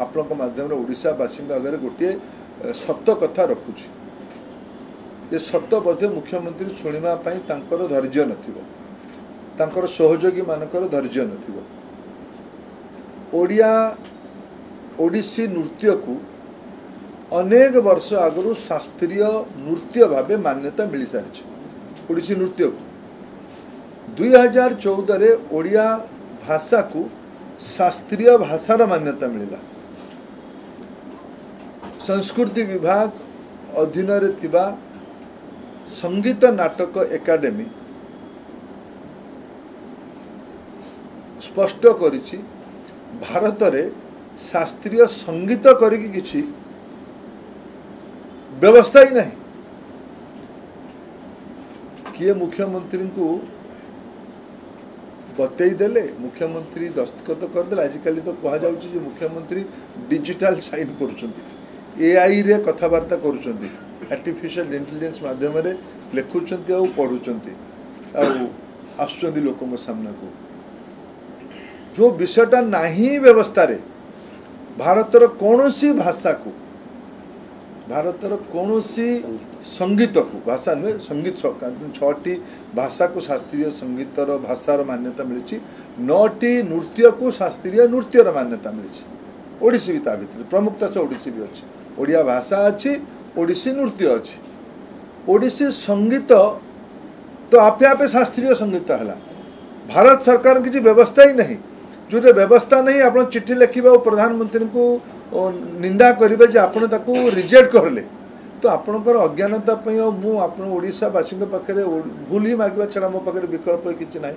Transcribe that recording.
आपणक माध्यम ओडावासी आगे गोटे सत कथा रखुच ये सत बोधे मुख्यमंत्री शुणापी तर धैर्य नोगी मानकर धैर्य नड़िया ओडिसी नृत्य को अनेक वर्ष आगु शास्त्रीय नृत्य भाव मान्यता मिल सारी ओडिसी नृत्य को 2014 ओडिया भाषा को शास्त्रीय भाषार मान्यता मिलला। संस्कृति विभाग अधीन रे थिबा संगीत नाटक एकाडेमी स्पष्ट करिछि भारत रे शास्त्रीय संगीत करिकि किछि व्यवस्था ही नहीं। किए मुख्यमंत्री को बतई देले मुख्यमंत्री दस्तखत करदे आजिकल तो कह जा मुख्यमंत्री डिजिटल साइन कर एआई रे कथबार्ता करुँच आर्टिफिशियल इंटेलिजेंस मध्यम लिखुं पढ़ुंट आसुच्च लोक सामना को जो विषयटा नहीं व्यवस्था रे भारतर कौन सी भाषा को भारतर कौन सी संगीत को भाषा नुहे संगीत छठी भाषा को शास्त्रीय संगीतर भाषार मान्यता मिली 9टी नृत्य को शास्त्रीय नृत्यर मान्यता मिली ओडिसी भी ता भितर प्रमुखता से ओडिसी भी अच्छी ओडिया भाषा अच्छी ओडिसी नृत्य अच्छी ओडिसी संगीत तो आपे आपे शास्त्रीय संगीत है भारत सरकार किसी व्यवस्था ही नहीं जोटे व्यवस्था नहीं आप चिट्ठी लिखा और प्रधानमंत्री को निंदा करेंगे जे आपन ताकू रिजेक्ट करले तो आपणकर अज्ञानता मु आपन ओडिशावासी पाखे भूल ही मागवा छड़ा मो पाखे विकल्प किछि नाही।